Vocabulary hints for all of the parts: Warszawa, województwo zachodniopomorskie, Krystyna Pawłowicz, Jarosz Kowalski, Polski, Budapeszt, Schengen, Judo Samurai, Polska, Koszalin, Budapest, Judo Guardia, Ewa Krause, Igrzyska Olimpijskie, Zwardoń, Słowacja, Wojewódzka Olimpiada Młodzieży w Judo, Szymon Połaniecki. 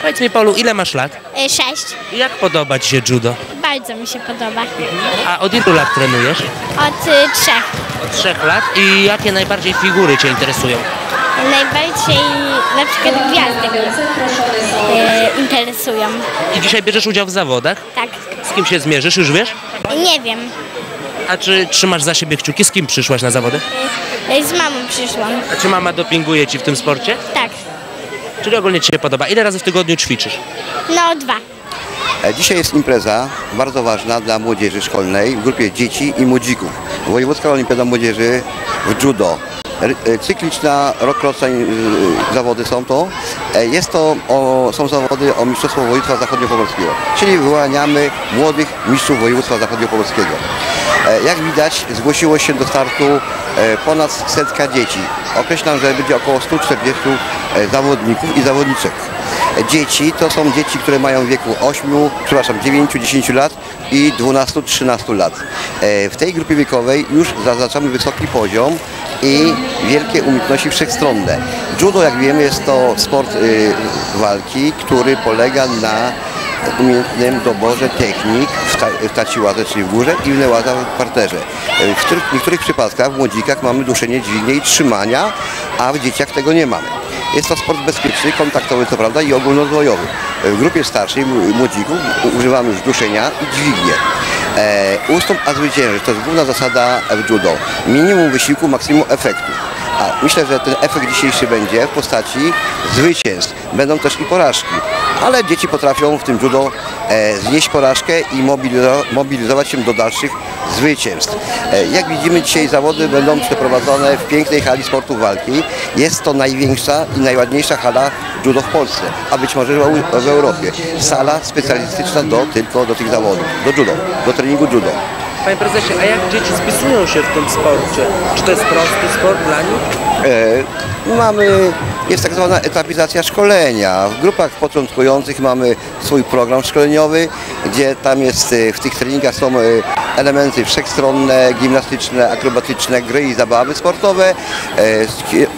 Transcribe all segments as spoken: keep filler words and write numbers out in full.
Powiedz mi, Paulu, ile masz lat? Sześć. Jak podoba ci się judo? Bardzo mi się podoba. A od ilu lat trenujesz? Od y, trzech. Od trzech lat. I jakie najbardziej figury cię interesują? Najbardziej na przykład gwiazdy y, interesują. I dzisiaj bierzesz udział w zawodach? Tak. Z kim się zmierzysz, już wiesz? Nie wiem. A czy trzymasz za siebie kciuki? Z kim przyszłaś na zawody? Y, z mamą przyszłam. A czy mama dopinguje ci w tym sporcie? Tak. Czyli ogólnie ci się podoba. Ile razy w tygodniu ćwiczysz? No, dwa. Dzisiaj jest impreza bardzo ważna dla młodzieży szkolnej w grupie dzieci i młodzików. Wojewódzka Olimpiada Młodzieży w Judo. Cykliczna, rokrocznie zawody są to. Jest to o, są zawody o mistrzostwo województwa zachodniopomorskiego, czyli wyłaniamy młodych mistrzów województwa zachodniopomorskiego. Jak widać, zgłosiło się do startu ponad setka dzieci. Określam, że będzie około stu czterdziestu zawodników i zawodniczek. Dzieci to są dzieci, które mają w wieku ośmiu, przepraszam, dziewięciu, dziesięciu lat i dwunastu, trzynastu lat. W tej grupie wiekowej już zaznaczamy wysoki poziom i wielkie umiejętności wszechstronne. Judo, jak wiemy, jest to sport walki, który polega na umiejętnym doborze technik w taci ładze, czyli w górze, i inne ładza w parterze. W niektórych przypadkach w młodzikach mamy duszenie dźwignię i trzymania, a w dzieciach tego nie mamy. Jest to sport bezpieczny, kontaktowy co prawda i ogólnozwojowy. W grupie starszej młodzików używamy już duszenia i dźwignię. E, ustąp a zwycięży, to jest główna zasada w judo. Minimum wysiłku, maksimum efektu. A myślę, że ten efekt dzisiejszy będzie w postaci zwycięstw. Będą też i porażki, ale dzieci potrafią w tym judo e, znieść porażkę i mobilizować się do dalszych zwycięstw. E, jak widzimy, dzisiaj zawody będą przeprowadzone w pięknej hali sportu walki. Jest to największa i najładniejsza hala judo w Polsce, a być może w Europie. Sala specjalistyczna do, tylko do tych zawodów, do judo, do treningu judo. Panie prezesie, a jak dzieci spisują się w tym sporcie? Czy to jest prosty sport dla nich? E, mamy, jest tak zwana etapizacja szkolenia. W grupach początkujących mamy swój program szkoleniowy, gdzie tam jest, w tych treningach są elementy wszechstronne, gimnastyczne, akrobatyczne, gry i zabawy sportowe e,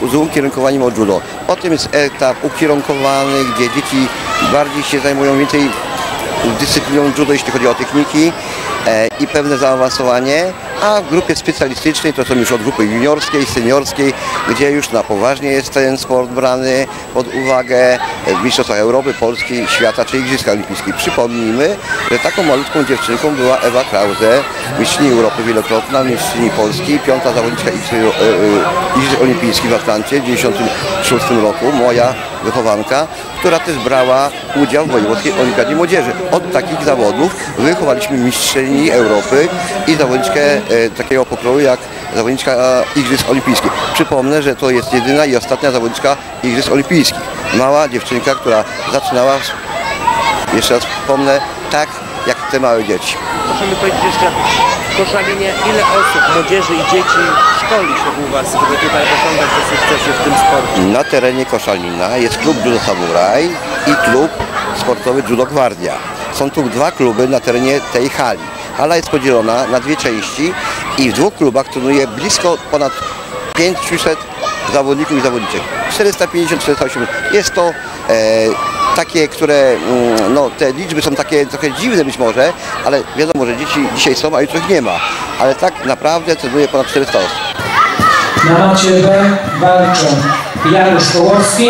z, z ukierunkowaniem od judo. Potem jest etap ukierunkowany, gdzie dzieci bardziej się zajmują więcej dyscypliną judo, jeśli chodzi o techniki e, i pewne zaawansowanie, a w grupie specjalistycznej to są już od grupy juniorskiej, seniorskiej, gdzie już na poważnie jest ten sport brany pod uwagę w mistrzostwach Europy, Polski, świata czy Igrzyska Olimpijskich. Przypomnijmy, że taką malutką dziewczynką była Ewa Krause, mistrzyni Europy wielokrotna, mistrzyni Polski, piąta zawodniczka Igrzysk Olimpijskich w Atlancie w tysiąc dziewięćset dziewięćdziesiątym szóstym roku, moja wychowanka, która też brała udział w Wojewódzkiej Olimpiadzie Młodzieży. Od takich zawodów wychowaliśmy mistrzyni Europy i zawodniczkę e, takiego pokroju jak zawodniczka Igrzysk Olimpijskich. Przypomnę, że to jest jedyna i ostatnia zawodniczka Igrzysk Olimpijskich. Mała dziewczynka, która zaczynała, jeszcze raz wspomnę, tak jak te małe dzieci. Proszę mi powiedzieć jeszcze, w Koszalinie ile osób, młodzieży i dzieci szkoli się u Was, żeby tutaj osiągać te sukcesy w tym sporcie? Na terenie Koszalina jest klub Judo Samurai i klub sportowy Judo Guardia. Są tu dwa kluby na terenie tej hali. Hala jest podzielona na dwie części i w dwóch klubach trenuje blisko ponad pięciuset zawodników i zawodniczek. czterysta pięćdziesiąt do czterystu osiemdziesięciu. Jest to e, takie, które, no te liczby są takie trochę dziwne być może, ale wiadomo, że dzieci dzisiaj są, a jutro ich nie ma. Ale tak naprawdę trenuje ponad czterysta osób. Na macie B walczą Jarosz Kowalski,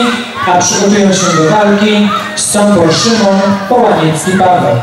a przygotują się do walki wstąpią Szymon Połaniecki Paweł.